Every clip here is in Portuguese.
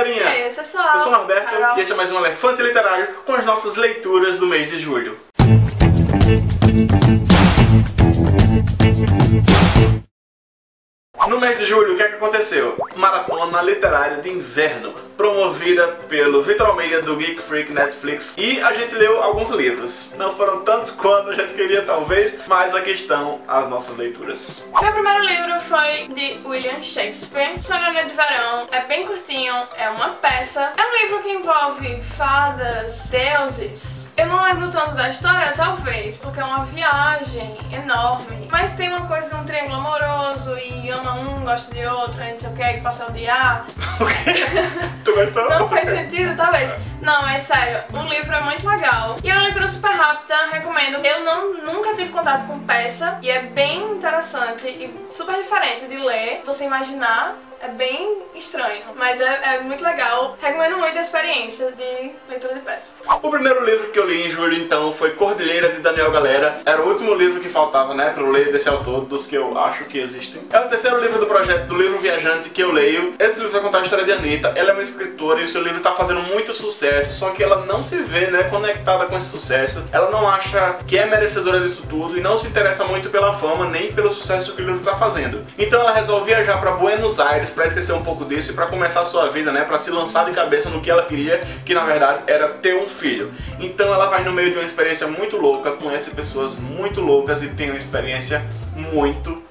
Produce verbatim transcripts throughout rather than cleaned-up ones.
galerinha? E aí, eu sou a... eu sou o Norberto Hello. E esse é mais um Elefante Literário com as nossas leituras do mês de julho. No mês de julho, o que é que aconteceu? Maratona Literária de Inverno, promovida pelo Vitor Almeida do Geek Freak Netflix, e a gente leu alguns livros. Não foram tantos quanto a gente queria, talvez, mas aqui estão as nossas leituras. Meu primeiro livro foi de William Shakespeare, Sonho de uma Noite de Verão. É bem curtinho, é uma peça. É um livro que envolve fadas, deuses... Eu não lembro tanto da história, talvez, porque é uma viagem enorme. Mas tem uma coisa de um triângulo amoroso e ama um, gosta de outro, não sei o que, e passa o dia. Tu gostou? Não faz sentido, talvez. Não, é sério, o livro é muito legal. E é uma leitura super rápida, recomendo. Eu não, nunca tive contato com peça e é bem interessante e super diferente de ler, você imaginar. É bem estranho, mas é, é muito legal. Recomendo muito a experiência de leitura de peça. O primeiro livro que eu li em julho, então, foi Cordilheira, de Daniel Galera. Era o último livro que faltava, né, pra eu ler desse autor, dos que eu acho que existem. É o terceiro livro do projeto, do livro Viajante, que eu leio. Esse livro vai contar a história de Anitta. Ela é uma escritora e o seu livro tá fazendo muito sucesso, só que ela não se vê, né, conectada com esse sucesso. Ela não acha que é merecedora disso tudo e não se interessa muito pela fama, nem pelo sucesso que o livro tá fazendo. Então ela resolve viajar pra Buenos Aires, pra esquecer um pouco disso e pra começar a sua vida, né? Pra se lançar de cabeça no que ela queria, que na verdade era ter um filho. Então ela vai no meio de uma experiência muito louca, conhece pessoas muito loucas e tem uma experiência muito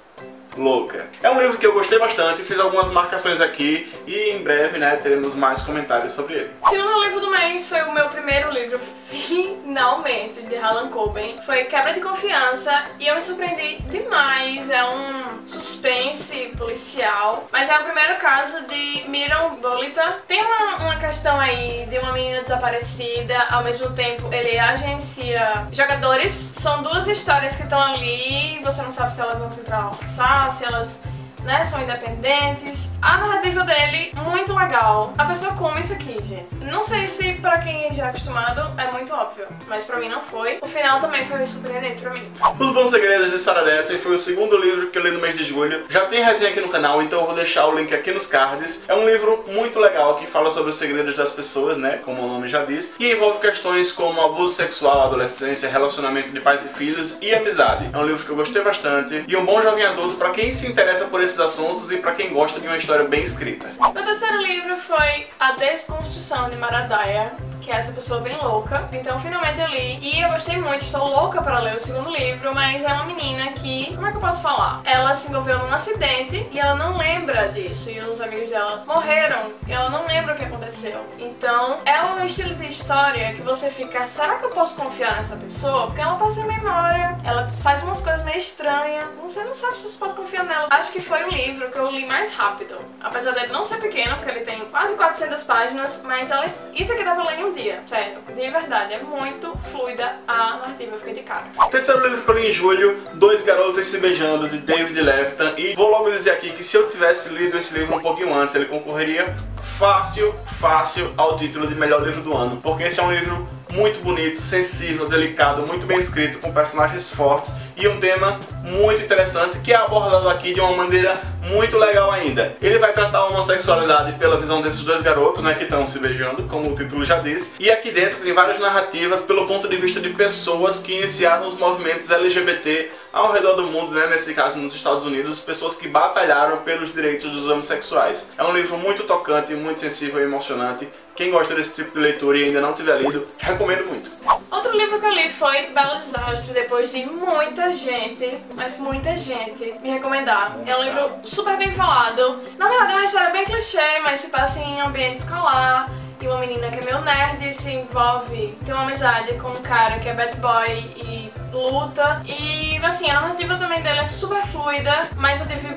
louca. É um livro que eu gostei bastante, fiz algumas marcações aqui e em breve, né, teremos mais comentários sobre ele. O segundo livro do mês foi o meu primeiro livro, finalmente, de Harlan Coben. Foi Quebra de Confiança e eu me surpreendi demais. É um suspense policial, mas é o primeiro caso de Miram Bolita. Tem uma, uma questão aí de uma menina desaparecida, ao mesmo tempo ele agencia jogadores. São duas histórias que estão ali, você não sabe se elas vão se entrelaçar, se elas, né, são independentes. A narrativa dele, muito legal. A pessoa come isso aqui, gente. Não sei se pra quem já é acostumado é muito óbvio, mas pra mim não foi. O final também foi surpreendente pra mim. Os Bons Segredos, de Sarah Dessen, foi o segundo livro que eu li no mês de julho. Já tem resenha aqui no canal, então eu vou deixar o link aqui nos cards. É um livro muito legal que fala sobre os segredos das pessoas, né, como o nome já diz, e envolve questões como abuso sexual, adolescência, relacionamento de pais e filhos e amizade. É um livro que eu gostei bastante e um bom jovem adulto pra quem se interessa por esses assuntos e pra quem gosta de uma história bem escrita. Meu terceiro livro foi A Desconstrução de Mara Dyer, que é essa pessoa bem louca. Então finalmente eu li e eu gostei muito, estou louca para ler o segundo livro, mas é uma menina que, como é que eu posso falar? Ela se envolveu num acidente e ela não lembra disso, e os amigos dela morreram e ela não lembra o que aconteceu. Então é um estilo de história que você fica, será que eu posso confiar nessa pessoa? Porque ela tá sem memória, ela faz umas coisas meio estranhas, você não sabe se você pode confiar nela. Acho que foi o livro que eu li mais rápido, apesar dele não ser pequeno, porque ele tem quase quatrocentas páginas, mas ela... isso aqui dá pra ler em um dia, sério, de verdade, é muito fluida a narrativa, eu fiquei de cara. Terceiro livro que eu li em julho, Dois Garotos Se Beijando, de David Levithan, e vou logo dizer aqui que se eu tivesse lido esse livro um pouquinho antes, ele concorreria fácil, fácil ao título de melhor livro do ano, porque esse é um livro muito bonito, sensível, delicado, muito bem escrito, com personagens fortes e um tema muito interessante que é abordado aqui de uma maneira muito legal ainda. Ele vai tratar a homossexualidade pela visão desses dois garotos, né, que estão se beijando, como o título já diz, e aqui dentro tem várias narrativas pelo ponto de vista de pessoas que iniciaram os movimentos L G B T ao redor do mundo, né, nesse caso nos Estados Unidos, pessoas que batalharam pelos direitos dos homossexuais. É um livro muito tocante, muito sensível e emocionante. Quem gosta desse tipo de leitura e ainda não tiver lido, recomendo muito. Outro livro que eu li foi Belo Desastre, depois de muita gente, mas muita gente, me recomendar. É um livro super bem falado. Na verdade é uma história bem clichê, mas se passa em ambiente escolar. E uma menina que é meio nerd se envolve, tem uma amizade com um cara que é bad boy e luta. E assim, a narrativa também dele é super fluida, mas eu tive...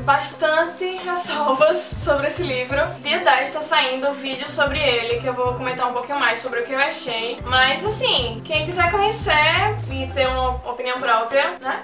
bastante ressalvas sobre esse livro. Dia dez está saindo um vídeo sobre ele, que eu vou comentar um pouquinho mais sobre o que eu achei. Mas assim, quem quiser conhecer e ter uma opinião própria, né?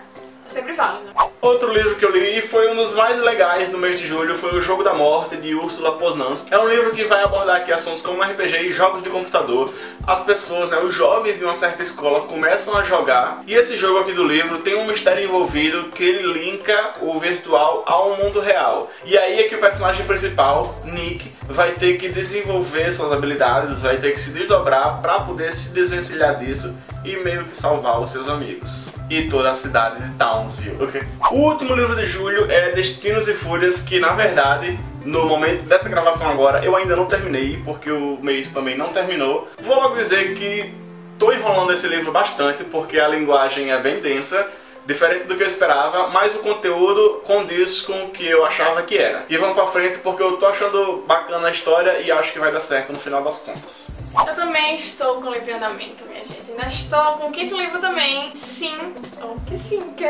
sempre falo. Outro livro que eu li e foi um dos mais legais no mês de julho foi O Jogo da Morte, de Ursula Poznanski. É um livro que vai abordar aqui assuntos como R P G e jogos de computador. As pessoas, né, os jovens de uma certa escola começam a jogar, e esse jogo aqui do livro tem um mistério envolvido que ele linka o virtual ao mundo real. E aí é que o personagem principal, Nick, vai ter que desenvolver suas habilidades, vai ter que se desdobrar para poder se desvencilhar disso e meio que salvar os seus amigos e toda a cidade de Townsville, ok? O último livro de julho é Destinos e Fúrias, que na verdade, no momento dessa gravação agora, eu ainda não terminei, porque o mês também não terminou. Vou logo dizer que tô enrolando esse livro bastante, porque a linguagem é bem densa, diferente do que eu esperava, mas o conteúdo condiz com o que eu achava que era. E vamos pra frente porque eu tô achando bacana a história e acho que vai dar certo no final das contas. Eu também estou com o livro em andamento, minha gente. Ainda estou com o quinto livro também. Sim. Oh, que sim, que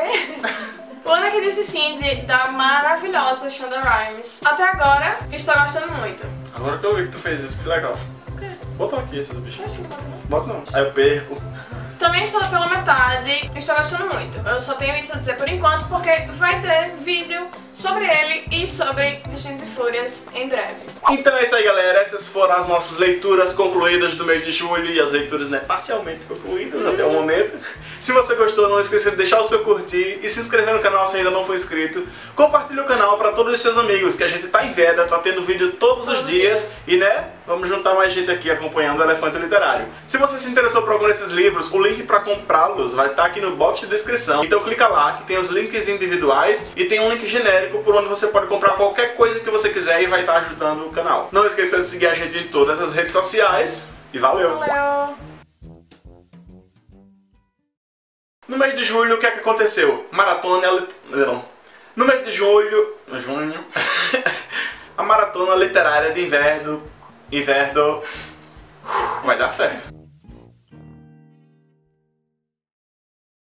O Ano que Disse Sim, de, da maravilhosa Shonda Rhimes. Até agora, estou gostando muito. Agora que eu vi que tu fez isso, que legal. O quê? Bota aqui esses bichinhos. Bota não. Aí eu perco. Também estou pela metade, estou gostando muito. Eu só tenho isso a dizer por enquanto, porque vai ter vídeo sobre ele e sobre Destinos e Fúrias em breve. Então é isso aí, galera. Essas foram as nossas leituras concluídas do mês de julho e as leituras, né, parcialmente concluídas uhum. até o momento. Se você gostou, não esqueça de deixar o seu curtir e se inscrever no canal se ainda não for inscrito. Compartilhe o canal para todos os seus amigos, que a gente tá em VEDA, tá tendo vídeo todos os dias e, né, vamos juntar mais gente aqui acompanhando o Elefante Literário. Se você se interessou por algum desses livros, o link para comprá-los vai estar aqui no box de descrição. Então clica lá que tem os links individuais e tem um link genérico por onde você pode comprar qualquer coisa que você quiser e vai estar ajudando o canal. Não esqueça de seguir a gente em todas as redes sociais e valeu! Valeu. No mês de julho, o que é que aconteceu? Maratona... Não. No mês de julho... Junho... A Maratona Literária de Inverno... Inverno... Vai dar certo.